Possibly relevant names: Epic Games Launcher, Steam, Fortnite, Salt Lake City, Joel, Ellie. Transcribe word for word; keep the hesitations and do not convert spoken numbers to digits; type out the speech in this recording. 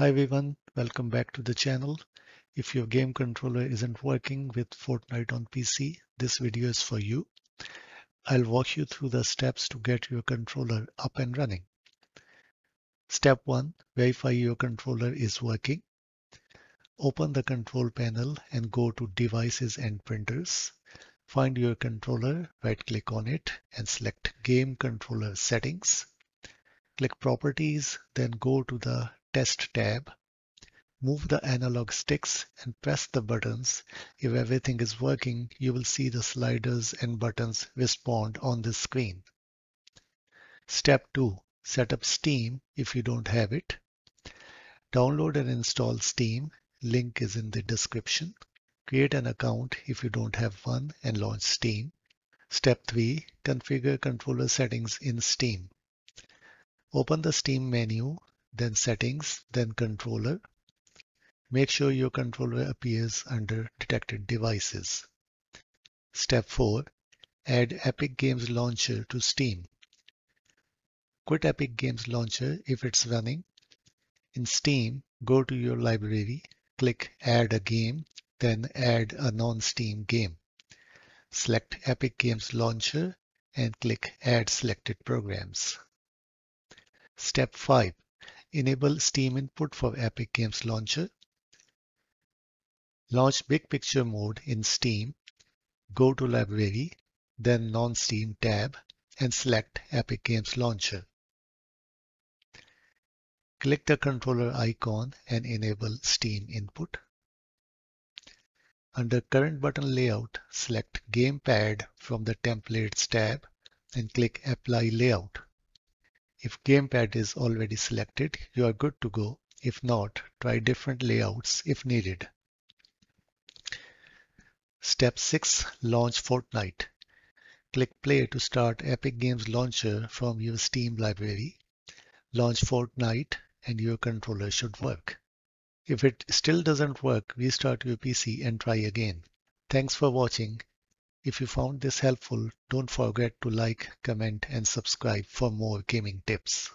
Hi everyone, welcome back to the channel. If your game controller isn't working with Fortnite on P C, this video is for you. I'll walk you through the steps to get your controller up and running. Step one. Verify your controller is working. Open the control panel and go to Devices and Printers. Find your controller, right-click on it and select Game Controller Settings. Click Properties, then go to the Test tab. Move the analog sticks and press the buttons. If everything is working, you will see the sliders and buttons respond on this screen. Step two. Set up Steam if you don't have it. Download and install Steam. Link is in the description. Create an account if you don't have one and launch Steam. Step three. Configure controller settings in Steam. Open the Steam menu, then Settings, then Controller. Make sure your controller appears under Detected Devices. Step four. Add Epic Games Launcher to Steam. Quit Epic Games Launcher if it's running. In Steam, go to your library, click Add a Game, then add a non-Steam game. Select Epic Games Launcher and click Add Selected Programs. Step five. Enable Steam input for Epic Games Launcher. Launch Big Picture mode in Steam. Go to Library, then Non-Steam tab and select Epic Games Launcher. Click the controller icon and enable Steam input. Under Current Button Layout, select Gamepad from the Templates tab and click Apply Layout. If Gamepad is already selected, you are good to go. If not, try different layouts if needed. Step six. Launch Fortnite. Click Play to start Epic Games Launcher from your Steam library. Launch Fortnite and your controller should work. If it still doesn't work, restart your P C and try again. Thanks for watching. If you found this helpful, don't forget to like, comment, and subscribe for more gaming tips.